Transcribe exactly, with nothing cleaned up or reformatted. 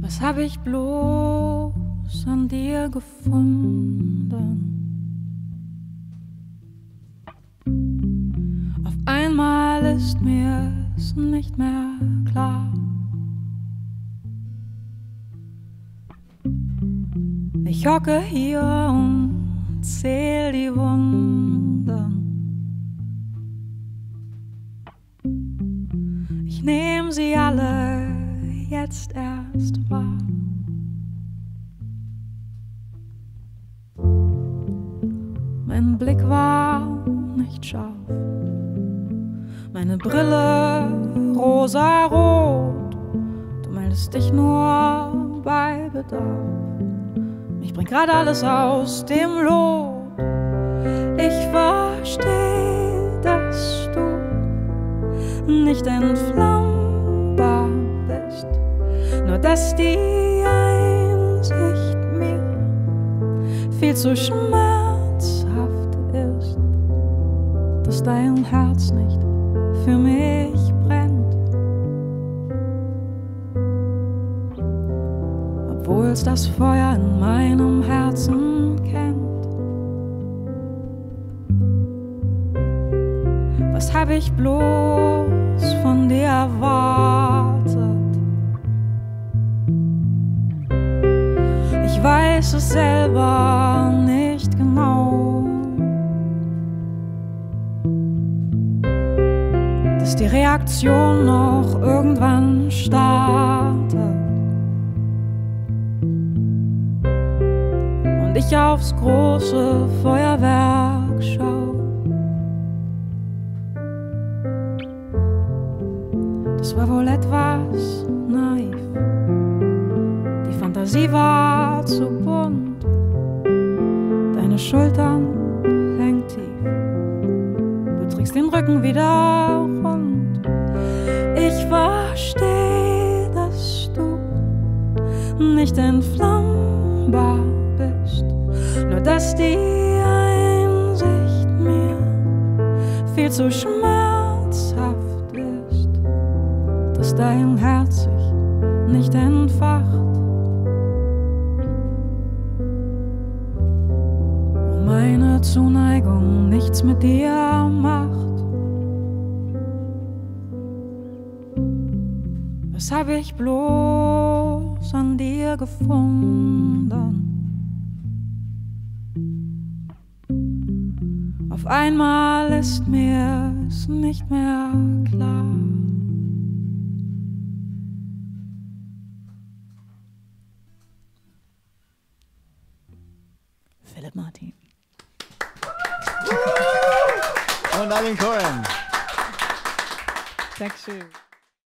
Was hab ich bloß an dir gefunden? Auf einmal ist mir's nicht mehr klar. Ich hocke hier und zähl die Wunden. Ich nehm sie alle jetzt erst wahr. Mein Blick war nicht scharf, meine Brille rosarot. Du meldest dich nur bei Bedarf. Mich bringt grad alles aus dem Lot. Ich versteh, dass du nicht entflammbar bist, nur dass die Einsicht mir viel zu schmerzhaft ist, dass dein Herz nicht für mich brennt, obwohl's das Feuer in meinem Herzen kennt. Was hab ich bloß von dir erwartet? Ich weiß es selber nicht genau, dass die Reaktion noch irgendwann startet und ich aufs große Feuerwerk schaue. Das war wohl etwas naiv, die Fantasie war zu bunt, deine Schultern hängen tief, du trägst den Rücken wieder rund. Ich versteh, dass du nicht entflammbar bist, nur dass die Einsicht mir viel zu schmerzhaft ist, dass dein Herz sich nicht entfacht. Meine Zuneigung nichts mit dir macht. Was hab ich bloß an dir gefunden? Auf einmal ist mir's nicht mehr klar. Philipp Martin. Und an den Chören. Dankeschön.